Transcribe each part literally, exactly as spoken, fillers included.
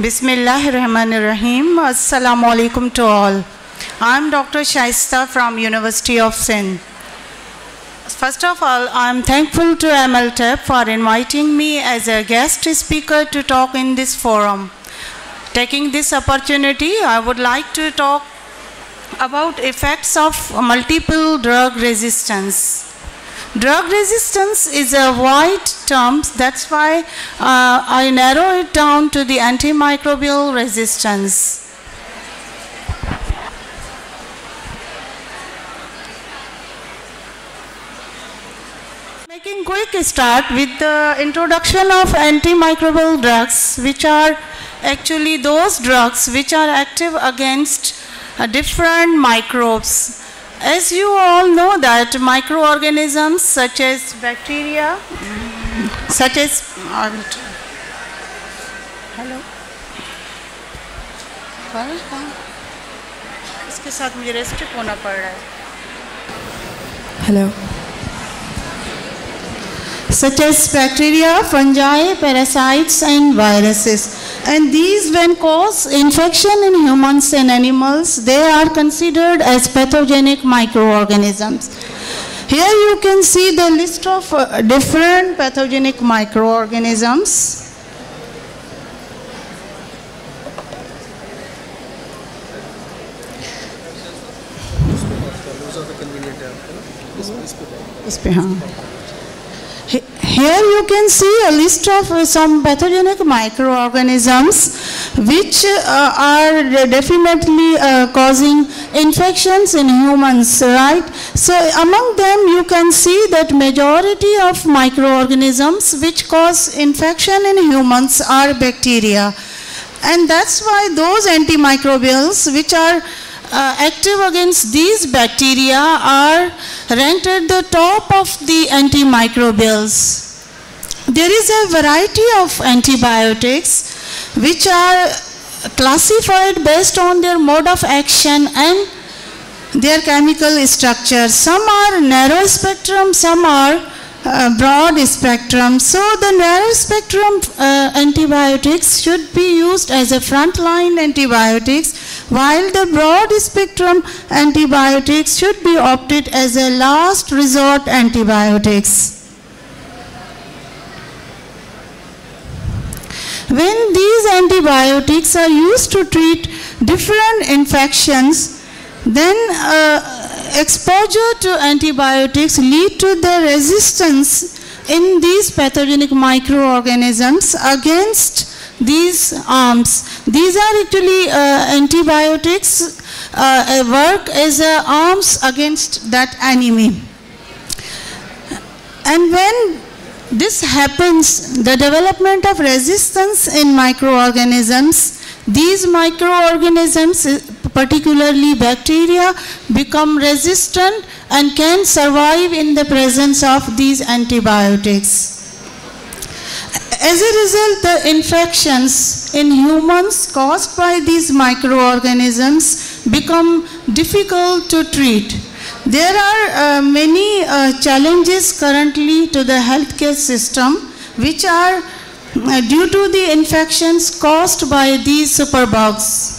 Bismillahir Rahmanir Rahim. Assalamu Alaikum to all. I am Doctor Shaiesta from University of Sindh. First of all, I am thankful to M L T A P for inviting me as a guest speaker to talk in this forum. Taking this opportunity, I would like to talk about effects of multiple drug resistance. Drug resistance is a wide term, that's why uh, I narrow it down to the antimicrobial resistance. Making quick start with the introduction of antimicrobial drugs, which are actually those drugs which are active against uh, different microbes. As you all know that microorganisms such as bacteria, such as hello, इसके साथ मुझे restrict होना पड़ रहा है. Hello, such as bacteria, fungi, parasites, and viruses. And these, when cause infection in humans and animals, they are considered as pathogenic microorganisms. Here you can see the list of uh, different pathogenic microorganisms. Here you can see a list of uh, some pathogenic microorganisms which uh, are definitely uh, causing infections in humans, right? So among them you can see that majority of microorganisms which cause infection in humans are bacteria. And that's why those antimicrobials which are Uh, active against these bacteria are ranked at the top of the antimicrobials. There is a variety of antibiotics which are classified based on their mode of action and their chemical structure. Some are narrow spectrum, some are uh, broad spectrum. So the narrow spectrum uh, antibiotics should be used as a frontline antibiotics, while the broad spectrum antibiotics should be opted as a last resort antibiotics. When these antibiotics are used to treat different infections, then uh, exposure to antibiotics lead to the resistance in these pathogenic microorganisms against these arms. These are actually uh, antibiotics uh, work as uh, arms against that enemy. And when this happens, the development of resistance in microorganisms, these microorganisms, particularly bacteria, become resistant and can survive in the presence of these antibiotics. As a result, the infections in humans caused by these microorganisms become difficult to treat. There are uh, many uh, challenges currently to the healthcare system which are uh, due to the infections caused by these superbugs.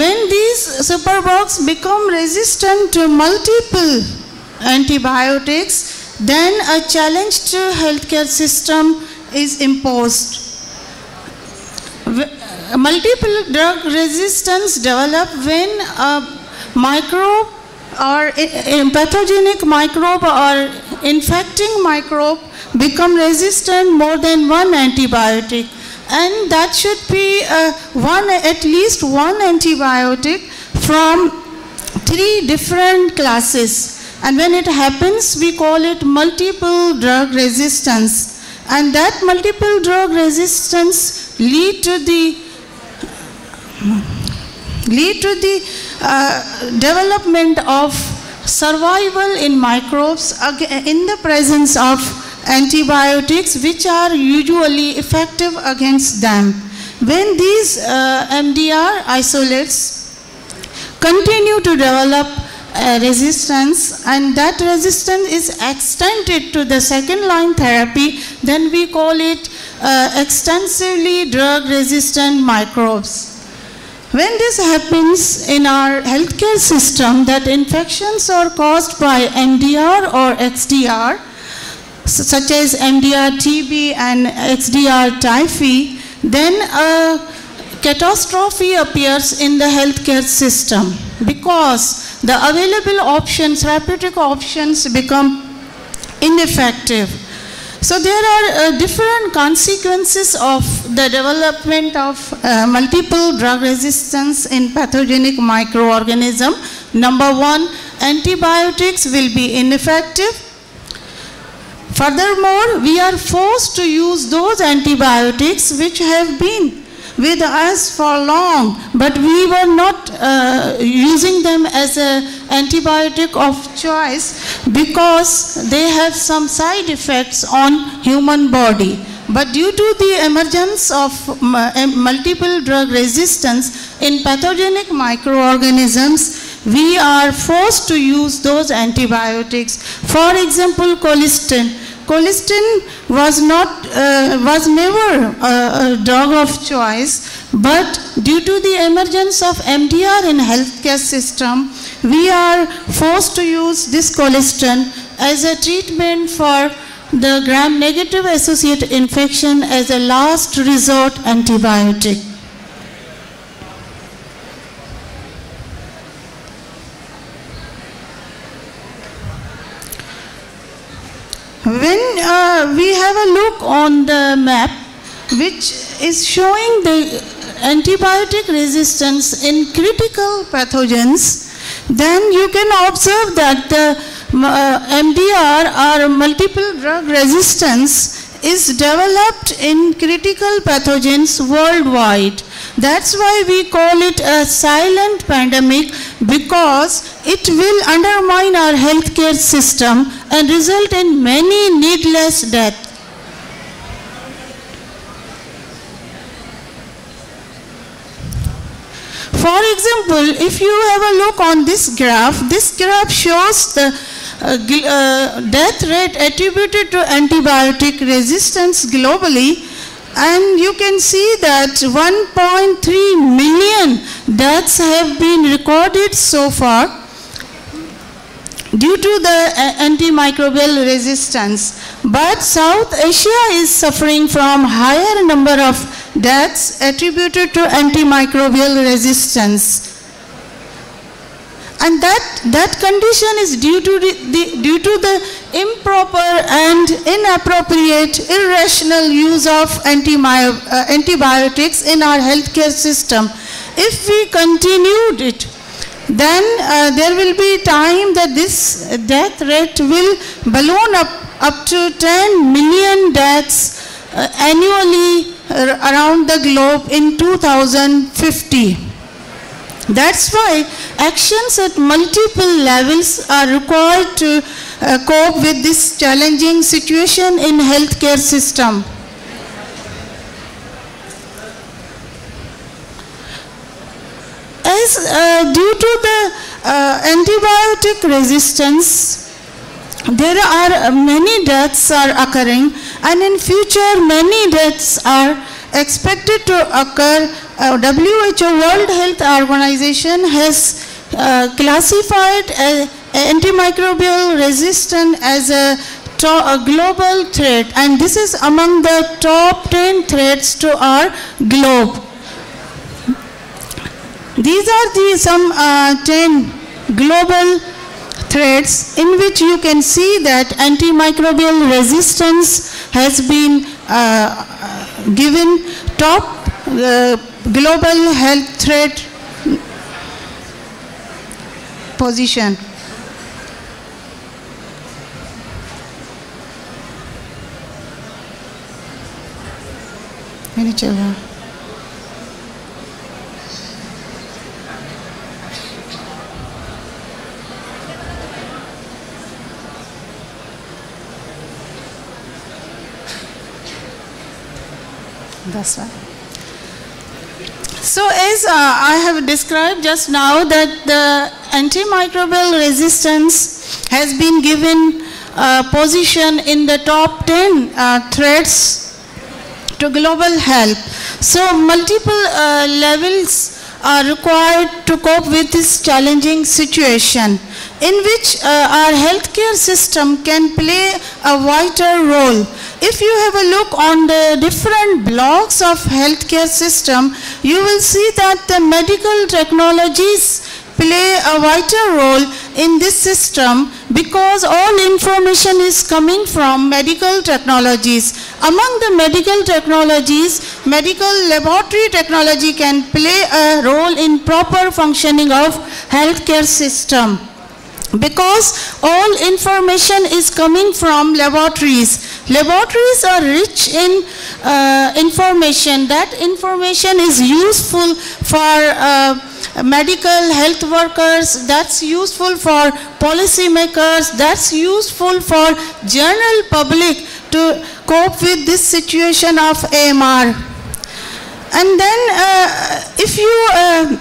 When these superbugs become resistant to multiple antibiotics, then a challenge to healthcare system is imposed. Multiple drug resistance develop when a microbe or a pathogenic microbe or infecting microbe become resistant more than one antibiotic. And that should be uh, one, at least one antibiotic from three different classes. And when it happens, we call it multiple drug resistance. And that multiple drug resistance lead to the lead to the uh, development of survival in microbes in the presence of antibiotics which are usually effective against them. When these uh, M D R isolates continue to develop, uh, resistance, and that resistance is extended to the second line therapy, then we call it uh, extensively drug resistant microbes. When this happens in our healthcare system, that infections are caused by M D R or X D R, such as M D R T B and X D R typhi, then a catastrophe appears in the healthcare system because the available options, therapeutic options, become ineffective. So there are uh, different consequences of the development of uh, multiple drug resistance in pathogenic microorganism. Number one, antibiotics will be ineffective. Furthermore, we are forced to use those antibiotics which have been with us for long, but we were not uh, using them as an antibiotic of choice because they have some side effects on human body. But due to the emergence of multiple drug resistance in pathogenic microorganisms, we are forced to use those antibiotics. For example, colistin. Colistin was not, uh, was never a, a drug of choice, but due to the emergence of M D R in healthcare system, we are forced to use this colistin as a treatment for the gram-negative associated infection as a last resort antibiotic. When uh, we have a look on the map, which is showing the antibiotic resistance in critical pathogens, then you can observe that the uh, M D R or multiple drug resistance is developed in critical pathogens worldwide. That's why we call it a silent pandemic, because it will undermine our healthcare system and result in many needless deaths. For example, if you have a look on this graph, this graph shows the uh, uh, death rate attributed to antibiotic resistance globally. And you can see that one point three million deaths have been recorded so far due to the antimicrobial resistance. But South Asia is suffering from higher number of deaths attributed to antimicrobial resistance. And that, that condition is due to the, the, due to the improper and inappropriate, irrational use of antibi uh, antibiotics in our healthcare system. If we continued it, then uh, there will be time that this death rate will balloon up, up to ten million deaths uh, annually around the globe in two thousand fifty. That's why actions at multiple levels are required to uh, cope with this challenging situation in healthcare system. As uh, due to the uh, antibiotic resistance, there are many deaths are occurring, and in future many deaths are expected to occur. Uh, W H O, World Health Organization, has uh, classified uh, antimicrobial resistance as a, a global threat, and this is among the top ten threats to our globe. These are the some uh, ten global threats in which you can see that antimicrobial resistance has been uh, given top uh, global health threat position. That's right. So as uh, I have described just now that the antimicrobial resistance has been given uh, position in the top ten uh, threats to global health. So multiple uh, levels are required to cope with this challenging situation in which uh, our healthcare system can play a vital role. If you have a look on the different blocks of healthcare system, you will see that the medical technologies play a vital role in this system because all information is coming from medical technologies. Among the medical technologies, medical laboratory technology can play a role in proper functioning of healthcare system because all information is coming from laboratories. Laboratories are rich in uh, information. That information is useful for uh, medical health workers, that's useful for policy makers, that's useful for general public to cope with this situation of A M R. And then uh, if you uh,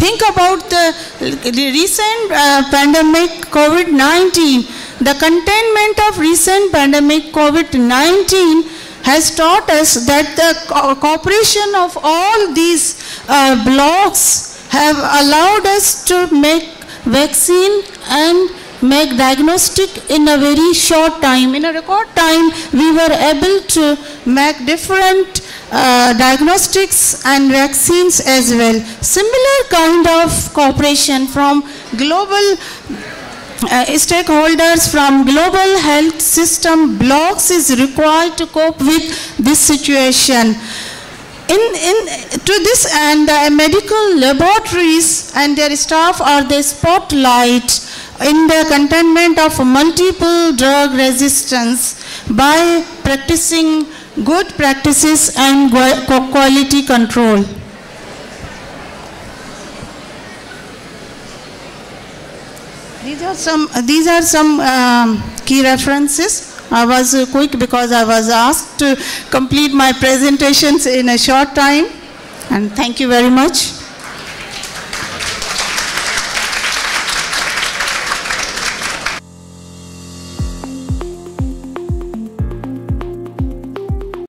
think about the recent uh, pandemic COVID nineteen. The containment of recent pandemic COVID nineteen has taught us that the co cooperation of all these uh, blocks have allowed us to make vaccine and make diagnostic in a very short time. In a record time, we were able to make different Uh, diagnostics and vaccines as well. Similar kind of cooperation from global uh, stakeholders, from global health system blocks is required to cope with this situation. In, in, to this end, the medical laboratories and their staff are the spotlight in the containment of multiple drug resistance by practicing good practices and quality control. These are some, these are some um, key references. I was quick because I was asked to complete my presentations in a short time. And thank you very much.